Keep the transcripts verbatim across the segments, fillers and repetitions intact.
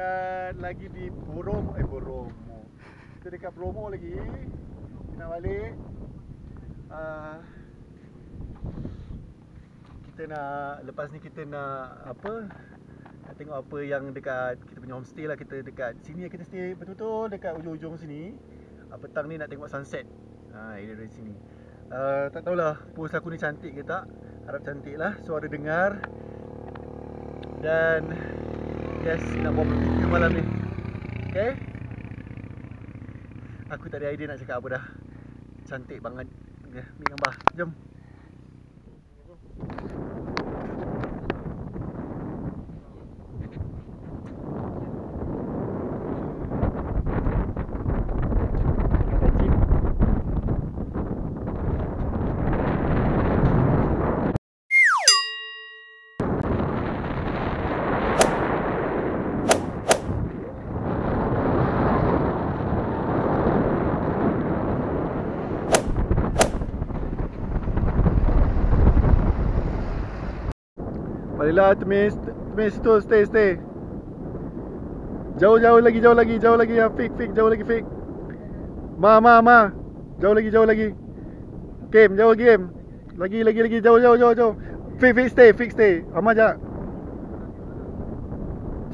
dekat lagi di Boromo, eh Boromo. Kita dekat Bromo lagi. Kita balik. Uh, kita nak lepas ni kita nak apa? Nak tengok apa yang dekat kita punya homestay lah. Kita dekat sini kita stay betul-betul dekat ujung-ujung sini. Uh, petang ni nak tengok sunset. Ha, area dari sini. Uh, tak tahulah pose aku ni cantik ke tak. Harap cantik lah, suara dengar. Dan yes, nak buat video malam ni. Okay, aku tak ada idea nak cakap apa dah. Cantik banget. Ni gambar, jom. Baiklah, temis, temis tu, stay, stay. Jauh, jauh lagi, jauh lagi, jauh lagi, fik, fik, jauh lagi, fik. Ma, ma, ma, jauh lagi, jauh lagi. Game, jauh game. Lagi, lagi, lagi, jauh, jauh, jauh, jauh. Fik, fik, stay, fik, stay. Amat je.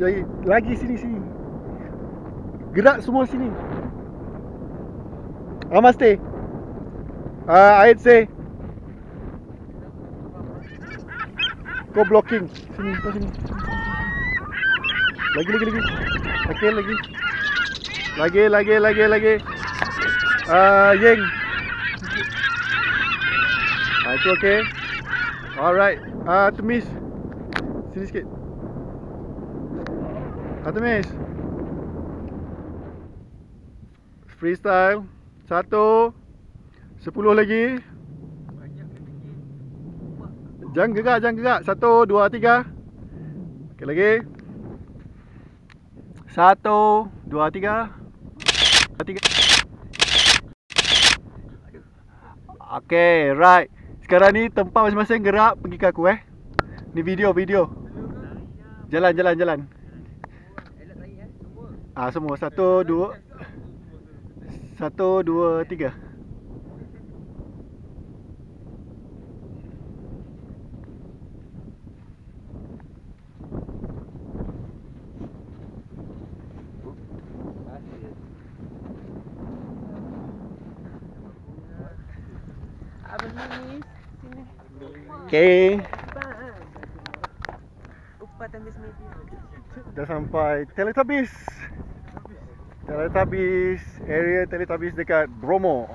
Jadi, lagi sini, sini. Gerak semua sini. Amat stay. Ah, I'd say. Kau blocking. Sini, kau sini. Lagi, lagi, lagi. Okay, lagi. Lagi, lagi, lagi, lagi. Ah, uh, Yeng. Ah, itu okay. Alright. Ah, uh, Temis. Sini sikit. Ah, Temis. Freestyle. Satu. Sepuluh lagi. Jangan gerak, jangan gerak. Satu, dua, tiga. Okey lagi. Satu, dua, tiga. Dua, tiga. Okey, right. Sekarang ni tempat masing-masing gerak pergi ke aku eh. Ni video, video. Jalan, jalan, jalan. Ah, semua. Satu, dua. Satu, dua, tiga. Okay. Dah sampai Teletubbies. Teletubbies, area Teletubbies dekat Bromo.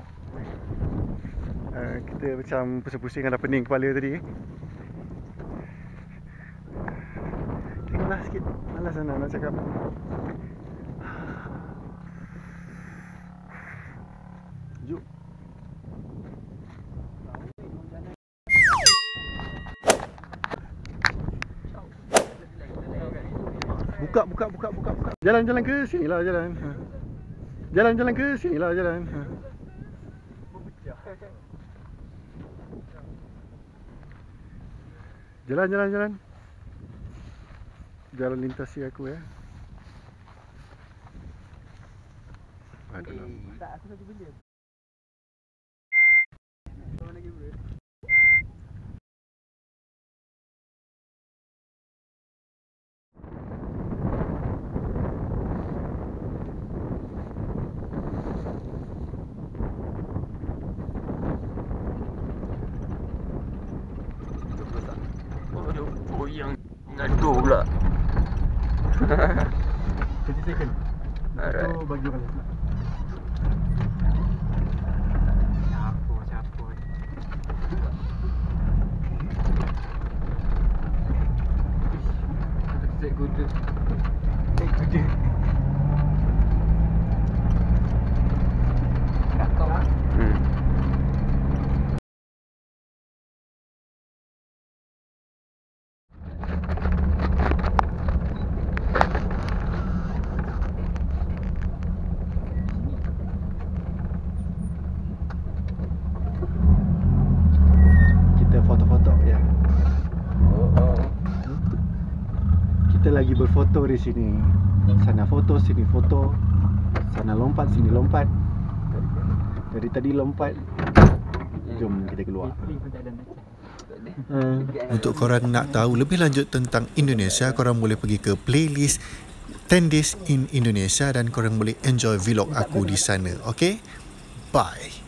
Uh, kita macam pusing-pusing ada pening kepala tadi. Tengoklah sikit, malas sana nak cakap. Jom. Buka, buka, buka, buka, buka. Jalan, jalan ke sini lah, jalan. Ha. Jalan, jalan ke sini lah, jalan. Ha. Jalan, jalan, jalan. Jalan lintasi aku ya. Aduh lama. Tak, aku satu benda. Gaduh pula. tiga puluh second. Alright. Itu bagi kali. Siapa siapa. Set kuda. Set kuda. Kakak. Hmm. Kita lagi berfoto di sini. Sana foto, sini foto. Sana lompat, sini lompat. Dari tadi lompat. Jom kita keluar. Hmm. Untuk korang nak tahu lebih lanjut tentang Indonesia, korang boleh pergi ke playlist ten days in Indonesia dan korang boleh enjoy vlog aku di sana. Okay? Bye.